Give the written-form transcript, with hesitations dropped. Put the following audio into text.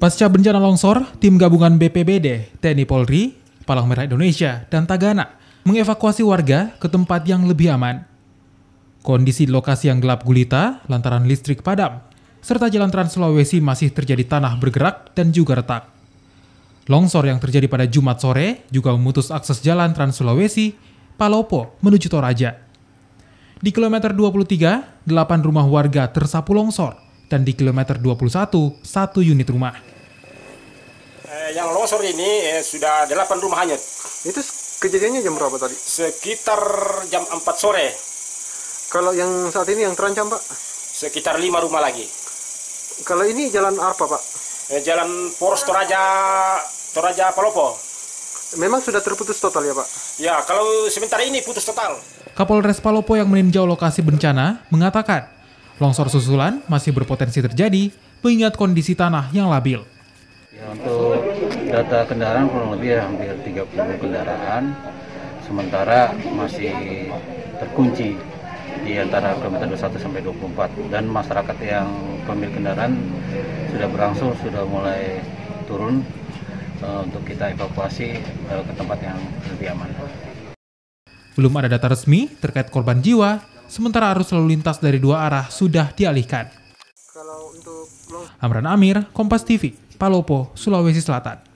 Pasca bencana longsor, tim gabungan BPBD, TNI Polri, Palang Merah Indonesia, dan Tagana mengevakuasi warga ke tempat yang lebih aman. Kondisi lokasi yang gelap gulita lantaran listrik padam, serta jalan Trans Sulawesi masih terjadi tanah bergerak dan juga retak. Longsor yang terjadi pada Jumat sore juga memutus akses jalan Trans Sulawesi, Palopo menuju Toraja. Di kilometer 23, 8 rumah warga tersapu longsor, dan di kilometer 21, 1 unit rumah. Yang longsor ini sudah 8 rumah hanyut. Itu kejadiannya jam berapa tadi? Sekitar jam 4 sore. Kalau yang saat ini yang terancam, Pak? Sekitar 5 rumah lagi. Kalau ini jalan apa, Pak? Jalan Polres Toraja Palopo. Memang sudah terputus total ya, Pak? Ya, kalau sementara ini putus total. Kapolres Palopo yang meninjau lokasi bencana mengatakan longsor susulan masih berpotensi terjadi mengingat kondisi tanah yang labil. Ya, untuk data kendaraan kurang lebih hampir 30 kendaraan, sementara masih terkunci di antara kilometer 21 sampai 24, dan masyarakat yang pemilik kendaraan sudah berangsur sudah mulai turun untuk kita evakuasi ke tempat yang lebih aman. Belum ada data resmi terkait korban jiwa, sementara arus lalu lintas dari dua arah sudah dialihkan. Hamran Amir, Kompas TV, Palopo, Sulawesi Selatan.